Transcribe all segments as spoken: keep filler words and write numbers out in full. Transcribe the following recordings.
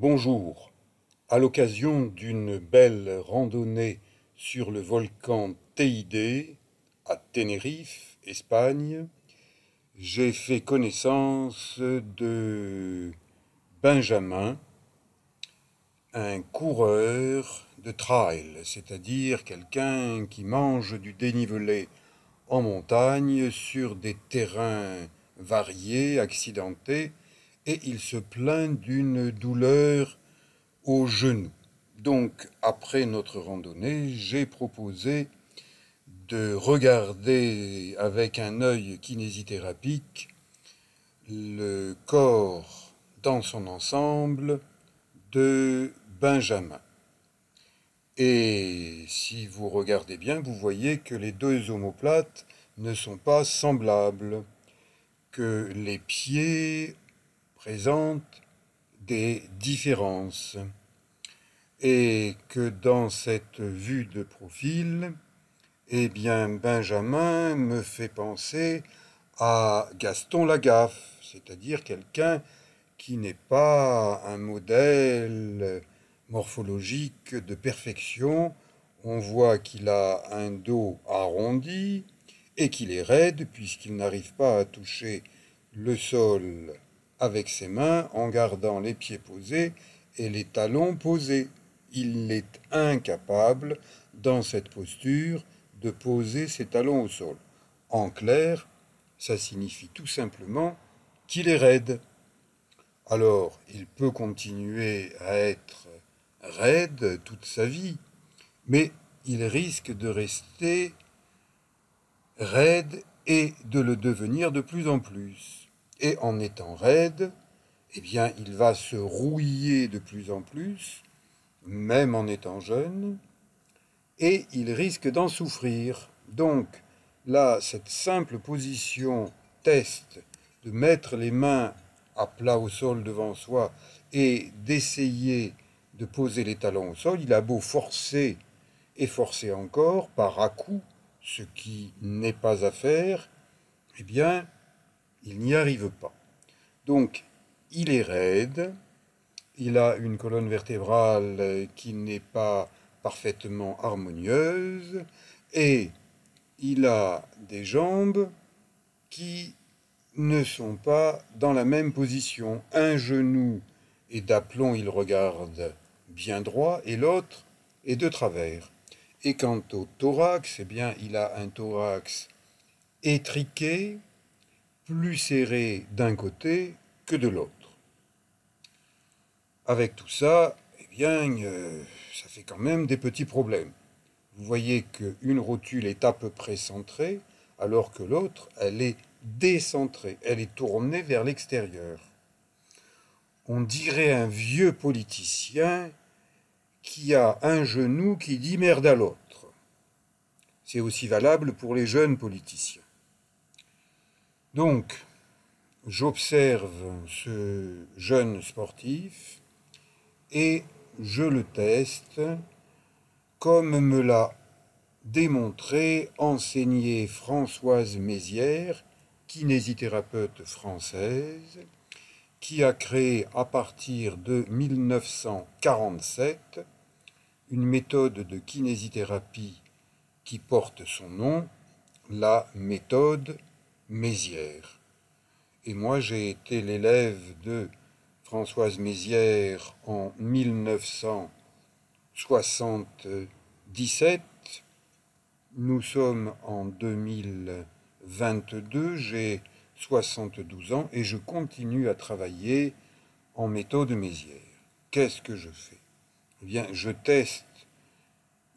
Bonjour. À l'occasion d'une belle randonnée sur le volcan Teide, à Tenerife, Espagne, j'ai fait connaissance de Benjamin, un coureur de trail, c'est-à-dire quelqu'un qui mange du dénivelé en montagne sur des terrains variés, accidentés, et il se plaint d'une douleur au genou. Donc, après notre randonnée, j'ai proposé de regarder avec un œil kinésithérapique le corps dans son ensemble de Benjamin. Et si vous regardez bien, vous voyez que les deux omoplates ne sont pas semblables, que les pieds présentent des différences et que dans cette vue de profil, eh bien Benjamin me fait penser à Gaston Lagaffe, c'est-à-dire quelqu'un qui n'est pas un modèle morphologique de perfection. On voit qu'il a un dos arrondi et qu'il est raide puisqu'il n'arrive pas à toucher le sol avec ses mains en gardant les pieds posés et les talons posés. Il est incapable, dans cette posture, de poser ses talons au sol. En clair, ça signifie tout simplement qu'il est raide. Alors, il peut continuer à être raide toute sa vie, mais il risque de rester raide et de le devenir de plus en plus. Et en étant raide, eh bien, il va se rouiller de plus en plus, même en étant jeune, et il risque d'en souffrir. Donc, là, cette simple position test de mettre les mains à plat au sol devant soi et d'essayer de poser les talons au sol, il a beau forcer et forcer encore par à-coups, ce qui n'est pas à faire, eh bien, il n'y arrive pas. Donc, il est raide, il a une colonne vertébrale qui n'est pas parfaitement harmonieuse, et il a des jambes qui ne sont pas dans la même position. Un genou est d'aplomb, il regarde bien droit, et l'autre est de travers. Et quant au thorax, eh bien, il a un thorax étriqué, plus serré d'un côté que de l'autre. Avec tout ça, eh bien, euh, ça fait quand même des petits problèmes. Vous voyez qu'une rotule est à peu près centrée, alors que l'autre, elle est décentrée, elle est tournée vers l'extérieur. On dirait un vieux politicien qui a un genou qui dit merde à l'autre. C'est aussi valable pour les jeunes politiciens. Donc, j'observe ce jeune sportif et je le teste comme me l'a démontré, enseigné Françoise Mézières, kinésithérapeute française, qui a créé à partir de mille neuf cent quarante-sept une méthode de kinésithérapie qui porte son nom, la méthode Mézières. Et moi, j'ai été l'élève de Françoise Mézières en mille neuf cent soixante-dix-sept. Nous sommes en deux mille vingt-deux, j'ai soixante-douze ans et je continue à travailler en méthode Mézières. Qu'est-ce que je fais? Eh bien, je teste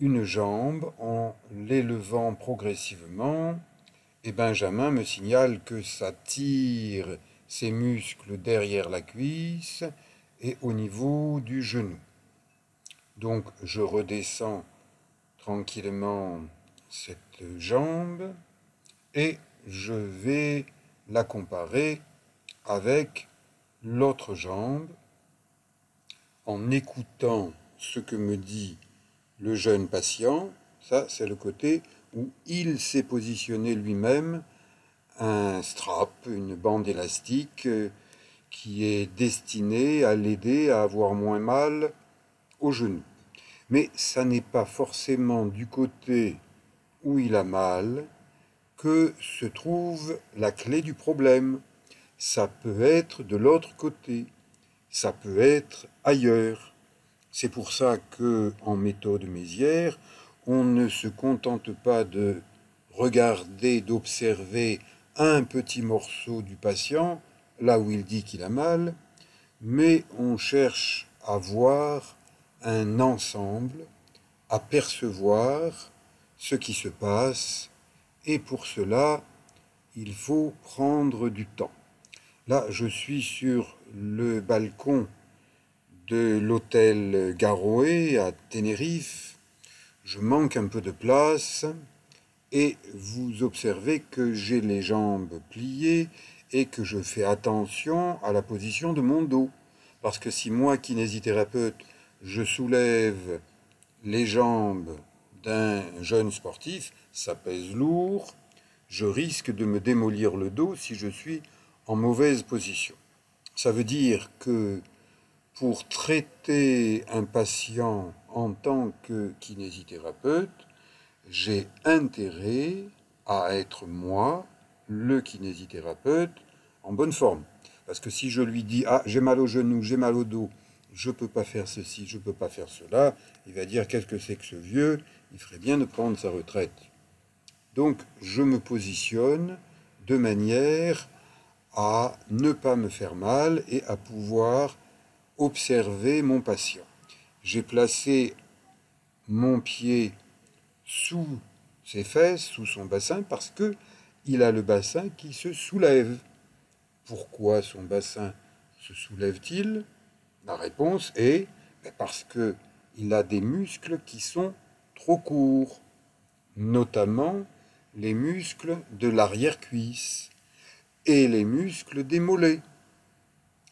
une jambe en l'élevant progressivement et Benjamin me signale que ça tire ses muscles derrière la cuisse et au niveau du genou. Donc je redescends tranquillement cette jambe et je vais la comparer avec l'autre jambe en écoutant ce que me dit le jeune patient. Ça, c'est le côté où il s'est positionné lui-même un strap, une bande élastique qui est destiné à l'aider à avoir moins mal au genou. Mais ça n'est pas forcément du côté où il a mal que se trouve la clé du problème. Ça peut être de l'autre côté, ça peut être ailleurs. C'est pour ça que, en méthode Mézières, on ne se contente pas de regarder, d'observer un petit morceau du patient, là où il dit qu'il a mal, mais on cherche à voir un ensemble, à percevoir ce qui se passe, et pour cela, il faut prendre du temps. Là, je suis sur le balcon de l'hôtel Garoé à Tenerife, je manque un peu de place, et vous observez que j'ai les jambes pliées et que je fais attention à la position de mon dos. Parce que si moi, kinésithérapeute, je soulève les jambes d'un jeune sportif, ça pèse lourd, je risque de me démolir le dos si je suis en mauvaise position. Ça veut dire que pour traiter un patient en tant que kinésithérapeute, j'ai intérêt à être moi, le kinésithérapeute, en bonne forme. Parce que si je lui dis « Ah, j'ai mal au genou, j'ai mal au dos, je ne peux pas faire ceci, je ne peux pas faire cela », il va dire « Qu'est-ce que c'est que ce vieux? Il ferait bien de prendre sa retraite. » Donc, je me positionne de manière à ne pas me faire mal et à pouvoir observer mon patient. J'ai placé mon pied sous ses fesses, sous son bassin, parce que il a le bassin qui se soulève. Pourquoi son bassin se soulève-t-il? La réponse est parce qu'il a des muscles qui sont trop courts, notamment les muscles de l'arrière-cuisse et les muscles des mollets.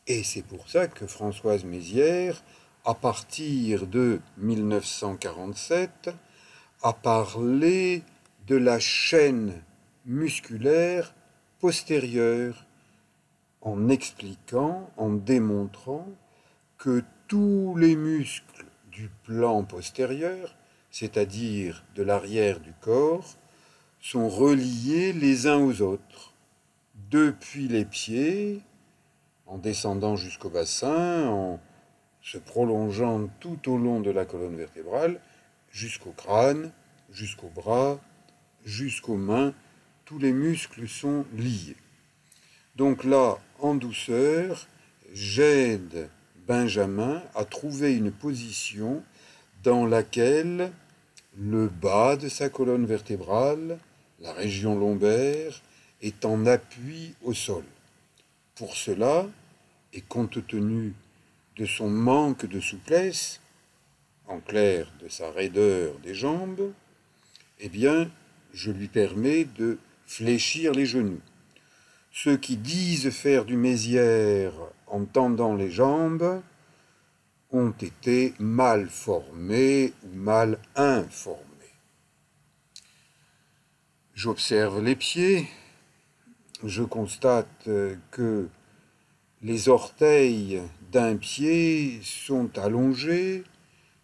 Et c'est pour ça que Françoise Mézières, à partir de mille neuf cent quarante-sept, a parlé de la chaîne musculaire postérieure, en expliquant, en démontrant que tous les muscles du plan postérieur, c'est-à-dire de l'arrière du corps, sont reliés les uns aux autres, depuis les pieds, en descendant jusqu'au bassin, en se prolongeant tout au long de la colonne vertébrale, jusqu'au crâne, jusqu'aux bras, jusqu'aux mains. Tous les muscles sont liés. Donc là, en douceur, j'aide Benjamin à trouver une position dans laquelle le bas de sa colonne vertébrale, la région lombaire, est en appui au sol. Pour cela, et compte tenu de son manque de souplesse, en clair de sa raideur des jambes, eh bien, je lui permets de fléchir les genoux. Ceux qui disent faire du Mézières en tendant les jambes ont été mal formés ou mal informés. J'observe les pieds, je constate que les orteils d'un pied sont allongés,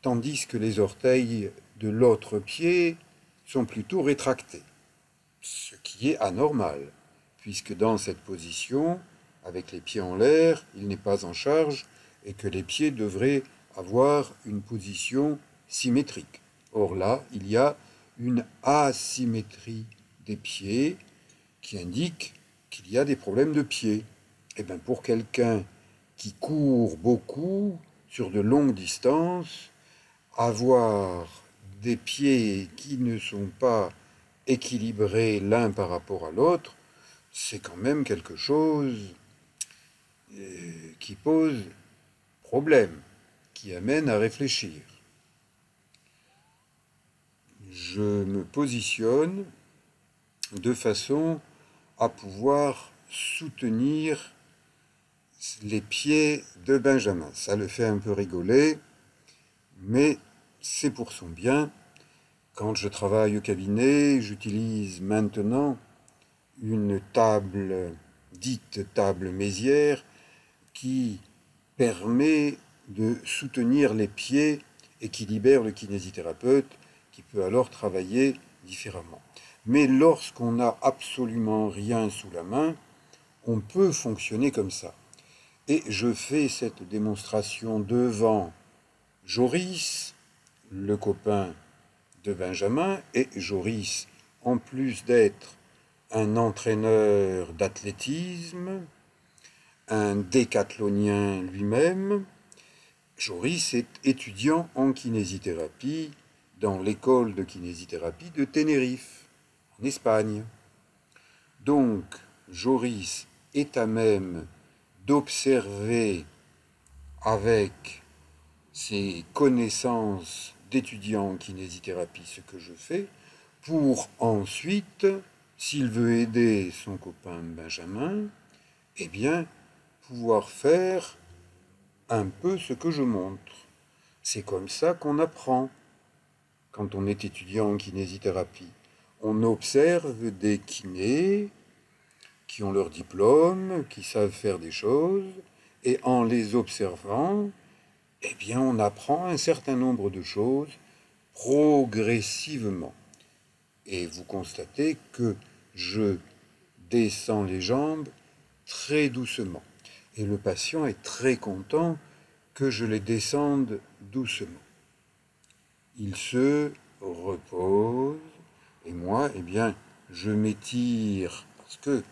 tandis que les orteils de l'autre pied sont plutôt rétractés, ce qui est anormal, puisque dans cette position, avec les pieds en l'air, il n'est pas en charge et que les pieds devraient avoir une position symétrique. Or là, il y a une asymétrie des pieds qui indique qu'il y a des problèmes de pieds. Et bien pour quelqu'un qui court beaucoup, sur de longues distances, avoir des pieds qui ne sont pas équilibrés l'un par rapport à l'autre, c'est quand même quelque chose qui pose problème, qui amène à réfléchir. Je me positionne de façon à pouvoir soutenir les pieds de Benjamin. Ça le fait un peu rigoler, mais c'est pour son bien. Quand je travaille au cabinet, j'utilise maintenant une table, dite table Mézières, qui permet de soutenir les pieds et qui libère le kinésithérapeute qui peut alors travailler différemment. Mais lorsqu'on n'a absolument rien sous la main, on peut fonctionner comme ça. Et je fais cette démonstration devant Joris, le copain de Benjamin, et Joris, en plus d'être un entraîneur d'athlétisme, un décathlonien lui-même, Joris est étudiant en kinésithérapie dans l'école de kinésithérapie de Tenerife, en Espagne. Donc, Joris est à même d'observer avec ses connaissances d'étudiant en kinésithérapie ce que je fais, pour ensuite, s'il veut aider son copain Benjamin, eh bien, pouvoir faire un peu ce que je montre. C'est comme ça qu'on apprend quand on est étudiant en kinésithérapie. On observe des kinés qui ont leur diplôme, qui savent faire des choses, et en les observant, eh bien, on apprend un certain nombre de choses progressivement. Et vous constatez que je descends les jambes très doucement. Et le patient est très content que je les descende doucement. Il se repose, et moi, eh bien, je m'étire, parce que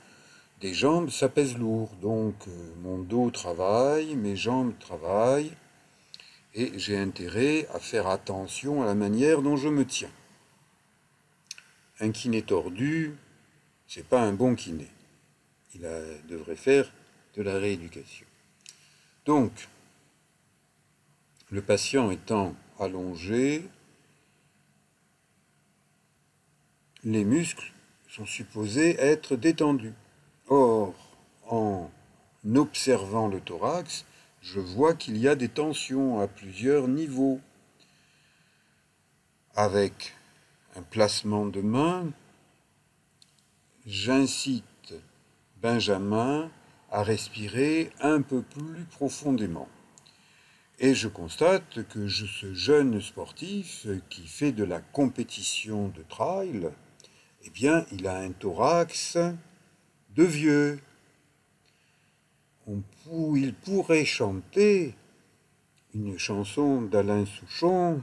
des jambes, ça pèse lourd. Donc, mon dos travaille, mes jambes travaillent, et j'ai intérêt à faire attention à la manière dont je me tiens. Un kiné tordu, c'est pas un bon kiné. Il a, devrait faire de la rééducation. Donc, le patient étant allongé, les muscles sont supposés être détendus. Or, en observant le thorax, je vois qu'il y a des tensions à plusieurs niveaux. Avec un placement de main, j'incite Benjamin à respirer un peu plus profondément. Et je constate que je, ce jeune sportif qui fait de la compétition de trail, eh bien, il a un thorax de vieux. On pour, il pourrait chanter une chanson d'Alain Souchon.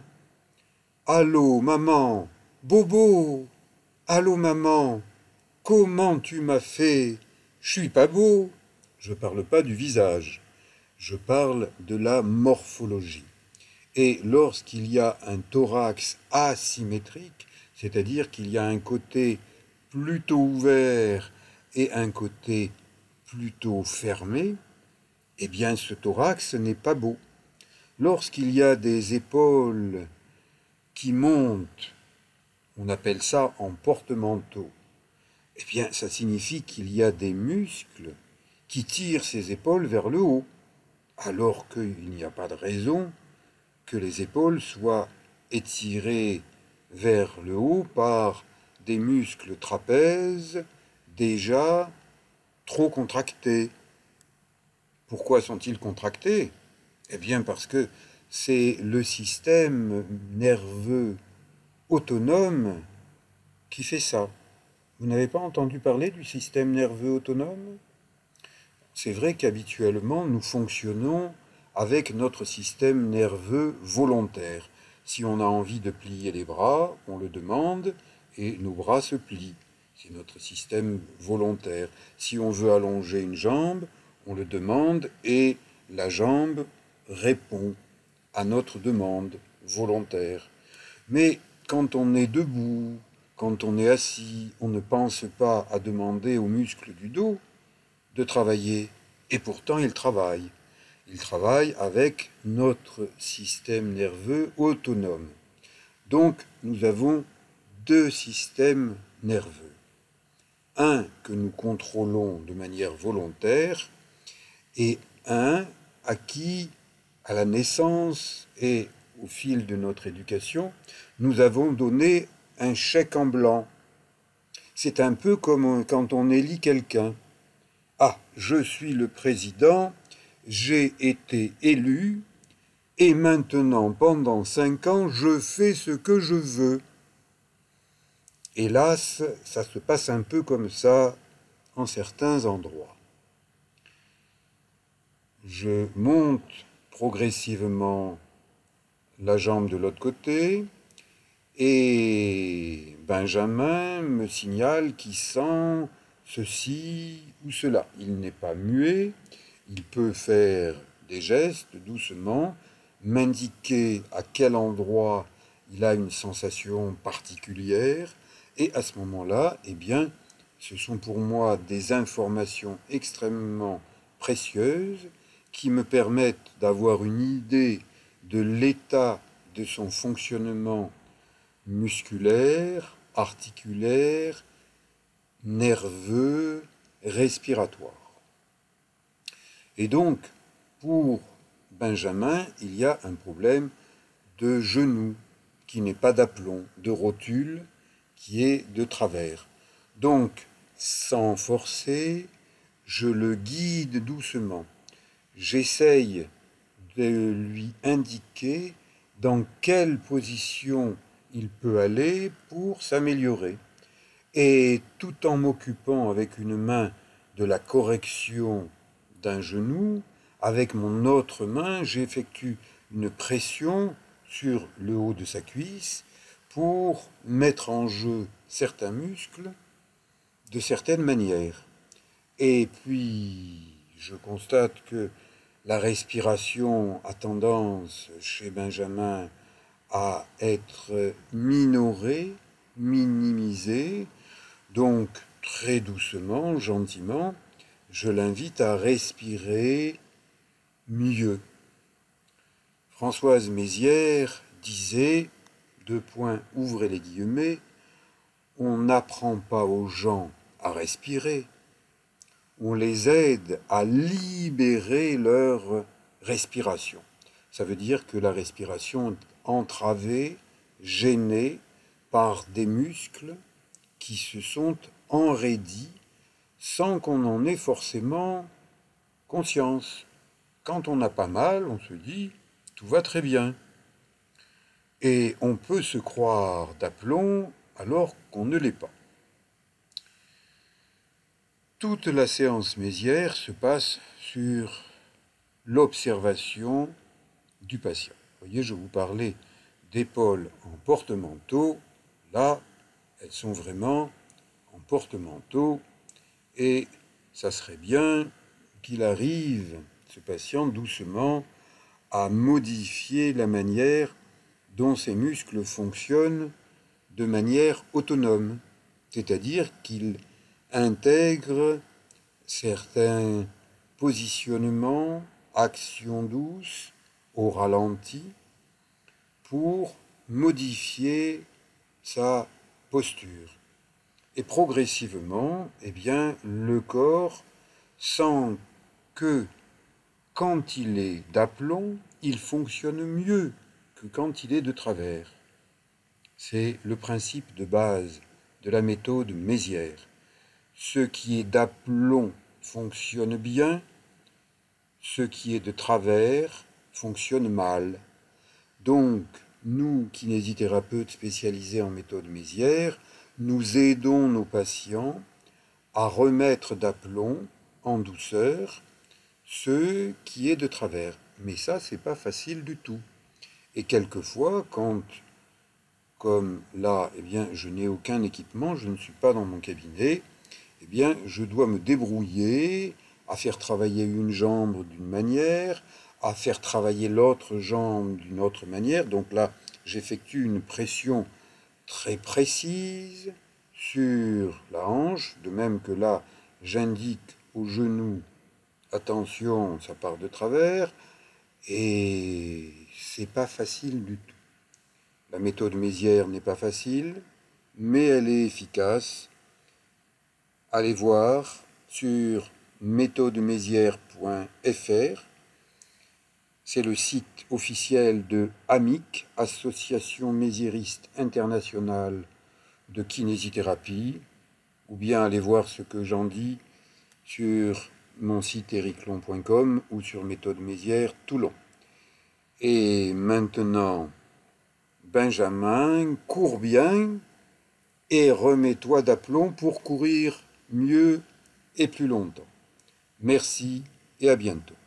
« Allô, maman, bobo, allô, maman, comment tu m'as fait ? Je suis pas beau !» Je parle pas du visage, je parle de la morphologie. Et lorsqu'il y a un thorax asymétrique, c'est-à-dire qu'il y a un côté plutôt ouvert et un côté plutôt fermé, eh bien ce thorax n'est pas beau. Lorsqu'il y a des épaules qui montent, on appelle ça en porte-manteau, eh bien, ça signifie qu'il y a des muscles qui tirent ses épaules vers le haut, alors qu'il n'y a pas de raison que les épaules soient étirées vers le haut par des muscles trapèzes déjà trop contractés. Pourquoi sont-ils contractés? Eh bien, parce que c'est le système nerveux autonome qui fait ça. Vous n'avez pas entendu parler du système nerveux autonome? C'est vrai qu'habituellement, nous fonctionnons avec notre système nerveux volontaire. Si on a envie de plier les bras, on le demande et nos bras se plient. C'est notre système volontaire. Si on veut allonger une jambe, on le demande et la jambe répond à notre demande volontaire. Mais quand on est debout, quand on est assis, on ne pense pas à demander aux muscles du dos de travailler. Et pourtant, ils travaillent. Ils travaillent avec notre système nerveux autonome. Donc, nous avons deux systèmes nerveux. Un que nous contrôlons de manière volontaire et un à qui, à la naissance et au fil de notre éducation, nous avons donné un chèque en blanc. C'est un peu comme quand on élit quelqu'un. Ah, je suis le président j'ai été élu et maintenant pendant cinq ans je fais ce que je veux. Hélas, ça se passe un peu comme ça en certains endroits. Je monte progressivement la jambe de l'autre côté et Benjamin me signale qu'il sent ceci ou cela. Il n'est pas muet, il peut faire des gestes doucement, m'indiquer à quel endroit il a une sensation particulière, et à ce moment-là, eh bien, ce sont pour moi des informations extrêmement précieuses qui me permettent d'avoir une idée de l'état de son fonctionnement musculaire, articulaire, nerveux, respiratoire. Et donc, pour Benjamin, il y a un problème de genou qui n'est pas d'aplomb, de rotule qui est de travers. Donc, sans forcer, je le guide doucement. J'essaye de lui indiquer dans quelle position il peut aller pour s'améliorer. Et tout en m'occupant avec une main de la correction d'un genou, avec mon autre main, j'effectue une pression sur le haut de sa cuisse pour mettre en jeu certains muscles de certaines manières. Et puis, je constate que la respiration a tendance chez Benjamin à être minorée, minimisée, donc très doucement, gentiment, je l'invite à respirer mieux. Françoise Mézières disait, deux points, ouvrez les guillemets, on n'apprend pas aux gens à respirer, on les aide à libérer leur respiration. Ça veut dire que la respiration est entravée, gênée par des muscles qui se sont enraidis sans qu'on en ait forcément conscience. Quand on n'a pas mal, on se dit « tout va très bien ». Et on peut se croire d'aplomb alors qu'on ne l'est pas. Toute la séance Mézières se passe sur l'observation du patient. Vous voyez, je vous parlais d'épaules en porte-manteau. Là, elles sont vraiment en porte-manteau. Et ça serait bien qu'il arrive, ce patient, doucement, à modifier la manière dont ses muscles fonctionnent de manière autonome, c'est-à-dire qu'il intègre certains positionnements, actions douces, au ralenti, pour modifier sa posture. Et progressivement, eh bien, le corps sent que quand il est d'aplomb, il fonctionne mieux que quand il est de travers. C'est le principe de base de la méthode Mézières. Ce qui est d'aplomb fonctionne bien, ce qui est de travers fonctionne mal. Donc, nous, kinésithérapeutes spécialisés en méthode Mézières, nous aidons nos patients à remettre d'aplomb en douceur ce qui est de travers. Mais ça, c'est pas facile du tout. Et quelquefois, quand, comme là, eh bien, je n'ai aucun équipement, je ne suis pas dans mon cabinet, eh bien, je dois me débrouiller à faire travailler une jambe d'une manière, à faire travailler l'autre jambe d'une autre manière. Donc là, j'effectue une pression très précise sur la hanche, de même que là, j'indique au genou, attention, ça part de travers, et c'est pas facile du tout. La méthode Mézières n'est pas facile, mais elle est efficace. Allez voir sur méthode mézières point F R. C'est le site officiel de A M I C, Association Méziériste Internationale de Kinésithérapie, ou bien allez voir ce que j'en dis sur mon site ericlon point com ou sur Méthode Mézières Toulon. Et maintenant, Benjamin, cours bien et remets-toi d'aplomb pour courir mieux et plus longtemps. Merci et à bientôt.